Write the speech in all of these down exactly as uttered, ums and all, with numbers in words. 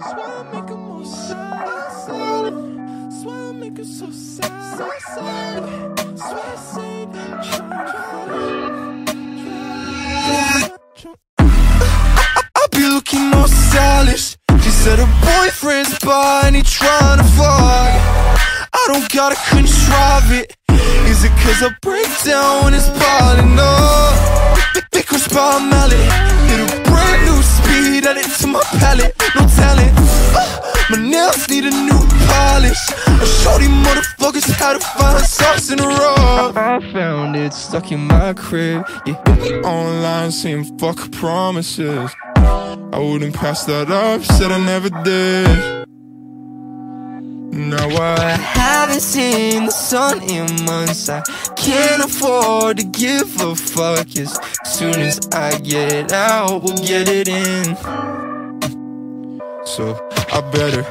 Swear I make 'em more sad, sad. Swear I make 'em so sad, so sad. Swear I say that try, try, try. I be looking all stylish. She said her boyfriend's by and he tryna vlog. I don't gotta contrive it. Is it 'cause I break down when it's piling up? They crushed by a mallet, hit a brand new speed, add it to my palette. No talent, uh, my nails need a new polish. I show these motherfuckers how to find sauce in a rock. I found it stuck in my crib. You hit me online saying fuck promises. I wouldn't pass that up, said I never did. Now I haven't seen the sun in months. I can't afford to give a fuck. As soon as I get out, we'll get it in. So I better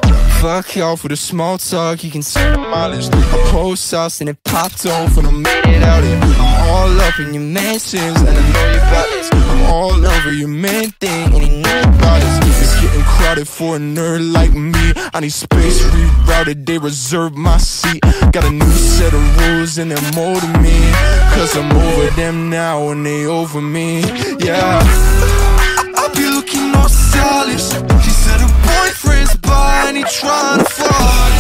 fuck off with a small talk. You can see the mileage. I post sauce and it popped off when I made it out here. I'm all up in your mentions and I know you about this. I'm all over your main thing and you know about this. It's getting crowded for a nerd like me. I need space rerouted, they reserve my seat. Got a new set of rules and they're more to me. 'Cause I'm over them now and they over me. Yeah, I be looking all stylish. She said her boyfriend's by and he tryna fuck.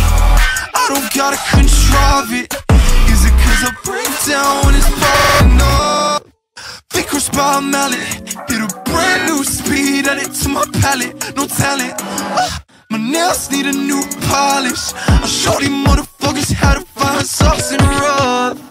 I don't gotta contrive it. Is it 'cause I break down when it's piling up? They crushed by a mallet, hit a brand new speed, add it to my palette. No talent, uh, my nails need a new polish. I show these motherfuckers how to find sauce in a rub.